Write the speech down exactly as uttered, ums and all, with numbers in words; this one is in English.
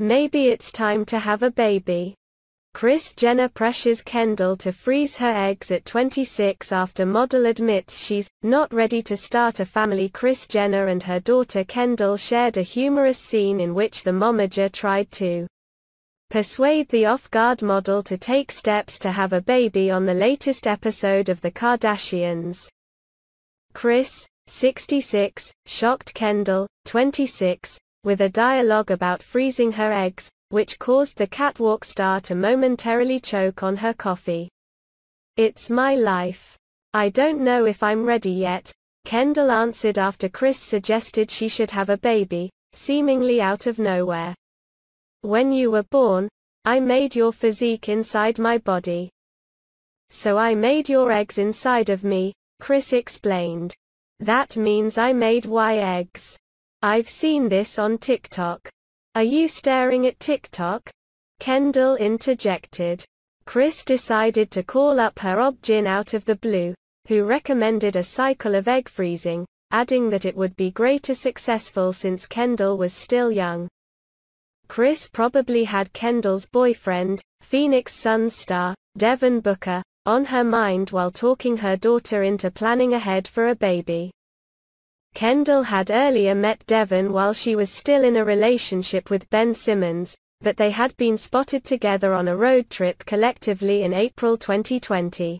Maybe it's time to have a baby. Kris Jenner pressures Kendall to freeze her eggs at twenty-six after model admits she's not ready to start a family. Kris Jenner and her daughter Kendall shared a humorous scene in which the momager tried to persuade the off-guard model to take steps to have a baby on the latest episode of The Kardashians. Kris, sixty-six, shocked Kendall, twenty-six, with a dialogue about freezing her eggs, which caused the catwalk star to momentarily choke on her coffee. "It's my life. I don't know if I'm ready yet," Kendall answered after Kris suggested she should have a baby, seemingly out of nowhere. "When you were born, I made your physique inside my body. So I made your eggs inside of me," Kris explained. "That means I made Y eggs. I've seen this on TikTok." "Are you staring at TikTok?" Kendall interjected. Kris decided to call up her obgyn out of the blue, who recommended a cycle of egg freezing, adding that it would be greater successful since Kendall was still young. Kris probably had Kendall's boyfriend, Phoenix Suns star, Devin Booker, on her mind while talking her daughter into planning ahead for a baby. Kendall had earlier met Devin while she was still in a relationship with Ben Simmons, but they had been spotted together on a road trip collectively in April twenty twenty.